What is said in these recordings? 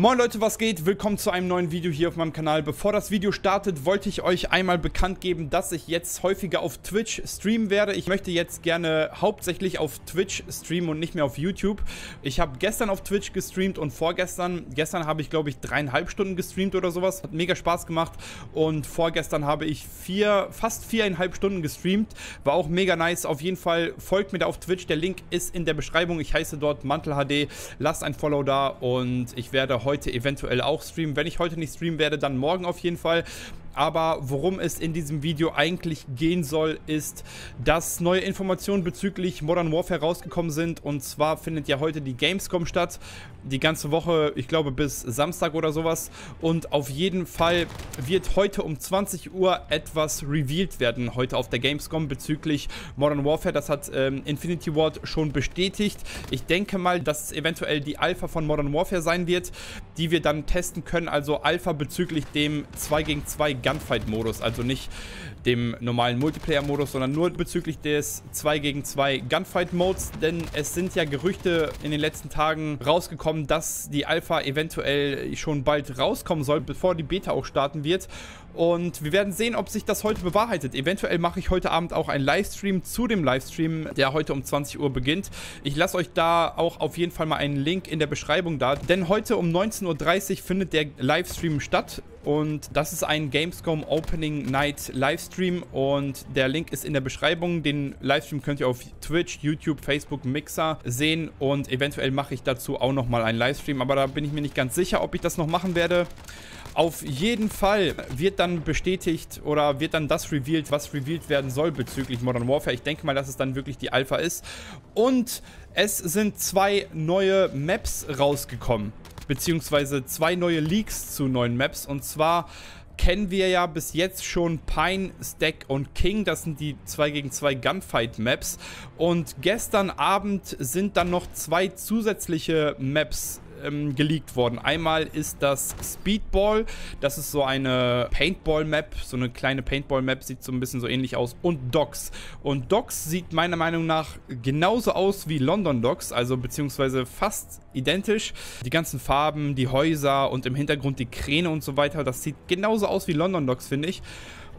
Moin Leute, was geht? Willkommen zu einem neuen Video hier auf meinem Kanal. Bevor das Video startet, wollte ich euch einmal bekannt geben, dass ich jetzt häufiger auf Twitch streamen werde. Ich möchte jetzt gerne hauptsächlich auf Twitch streamen und nicht mehr auf YouTube. Ich habe gestern auf Twitch gestreamt und vorgestern. Gestern habe ich, glaube ich, 3,5 Stunden gestreamt oder sowas. Hat mega Spaß gemacht. Und vorgestern habe ich fast viereinhalb Stunden gestreamt. War auch mega nice. Auf jeden Fall folgt mir da auf Twitch. Der Link ist in der Beschreibung. Ich heiße dort MantelHD. Lasst ein Follow da und ich werde heute eventuell auch streamen. Wenn ich heute nicht streamen werde, dann morgen auf jeden Fall. Aber worum es in diesem Video eigentlich gehen soll, ist, dass neue Informationen bezüglich Modern Warfare rausgekommen sind. Und zwar findet ja heute die Gamescom statt. Die ganze Woche, ich glaube bis Samstag oder sowas. Und auf jeden Fall wird heute um 20 Uhr etwas revealed werden, heute auf der Gamescom bezüglich Modern Warfare. Das hat Infinity Ward schon bestätigt. Ich denke mal, dass es eventuell die Alpha von Modern Warfare sein wird, die wir dann testen können. Also Alpha bezüglich dem 2-gegen-2 Gunfight-Modus, also nicht dem normalen Multiplayer-Modus, sondern nur bezüglich des 2-gegen-2 Gunfight-Modes, denn es sind ja Gerüchte in den letzten Tagen rausgekommen, dass die Alpha eventuell schon bald rauskommen soll, bevor die Beta auch starten wird. Und wir werden sehen, ob sich das heute bewahrheitet. Eventuell mache ich heute Abend auch einen Livestream zu dem Livestream, der heute um 20 Uhr beginnt. Ich lasse euch da auch auf jeden Fall mal einen Link in der Beschreibung da, denn heute um 19:30 Uhr findet der Livestream statt. Und das ist ein Gamescom Opening Night Livestream und der Link ist in der Beschreibung. Den Livestream könnt ihr auf Twitch, YouTube, Facebook, Mixer sehen und eventuell mache ich dazu auch nochmal einen Livestream. Aber da bin ich mir nicht ganz sicher, ob ich das noch machen werde. Auf jeden Fall wird dann bestätigt oder wird dann das revealed, was revealed werden soll bezüglich Modern Warfare. Ich denke mal, dass es dann wirklich die Alpha ist. Und es sind 2 neue Maps rausgekommen, beziehungsweise 2 neue Leaks zu neuen Maps. Und zwar kennen wir ja bis jetzt schon Pine, Stack und King. Das sind die 2-gegen-2 Gunfight-Maps. Und gestern Abend sind dann noch 2 zusätzliche Maps geleakt worden. Einmal ist das Speedball, das ist so eine Paintball-Map, so eine kleine Paintball-Map, sieht so ein bisschen so ähnlich aus, und Docks. Und Docks sieht meiner Meinung nach genauso aus wie London-Docks, also beziehungsweise fast identisch. Die ganzen Farben, die Häuser und im Hintergrund die Kräne und so weiter, das sieht genauso aus wie London-Docks, finde ich.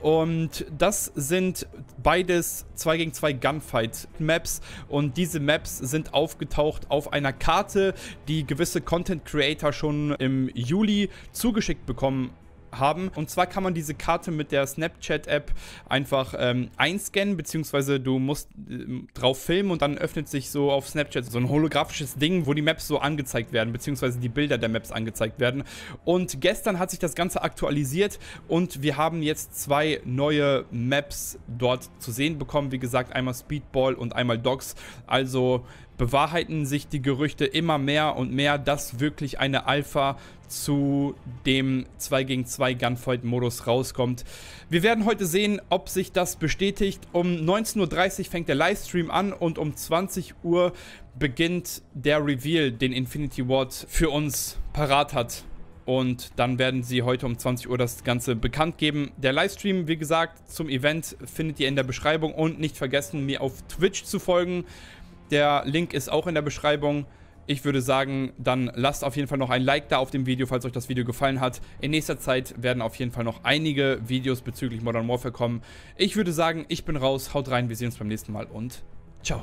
Und das sind beides 2-gegen-2 Gunfight-Maps und diese Maps sind aufgetaucht auf einer Karte, die gewisse Content-Creator schon im Juli zugeschickt bekommen haben. Und zwar kann man diese Karte mit der Snapchat-App einfach einscannen, beziehungsweise du musst drauf filmen und dann öffnet sich so auf Snapchat so ein holographisches Ding, wo die Maps so angezeigt werden, beziehungsweise die Bilder der Maps angezeigt werden. Und gestern hat sich das Ganze aktualisiert und wir haben jetzt 2 neue Maps dort zu sehen bekommen. Wie gesagt, einmal Speedball und einmal Docks. Also bewahrheiten sich die Gerüchte immer mehr und mehr, dass wirklich eine Alpha zu dem 2-gegen-2 Gunfight-Modus rauskommt. Wir werden heute sehen, ob sich das bestätigt. Um 19:30 Uhr fängt der Livestream an und um 20 Uhr beginnt der Reveal, den Infinity Ward für uns parat hat. Und dann werden sie heute um 20 Uhr das Ganze bekannt geben. Der Livestream, wie gesagt, zum Event findet ihr in der Beschreibung. Und nicht vergessen, mir auf Twitch zu folgen. Der Link ist auch in der Beschreibung. Ich würde sagen, dann lasst auf jeden Fall noch ein Like da auf dem Video, falls euch das Video gefallen hat. In nächster Zeit werden auf jeden Fall noch einige Videos bezüglich Modern Warfare kommen. Ich würde sagen, ich bin raus, haut rein, wir sehen uns beim nächsten Mal und ciao.